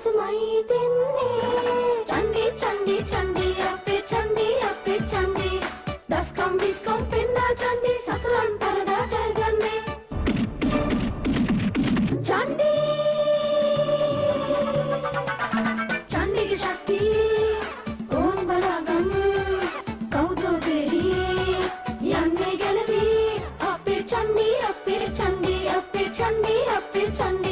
आजमाई दिन ने। चंडी चंडी चंडी अप्पे चंडी अप्पे चंडी, 10 कम 20 कम पिन्ना चंडी, 17 परदा जयगंडी चंडी। चंडी की शक्ति ओम बलगम कौतो बेरी यन्ने गेलदी। अप्पे चंडी अप्पे चंडी अप्पे चंडी अप्पे चंडी।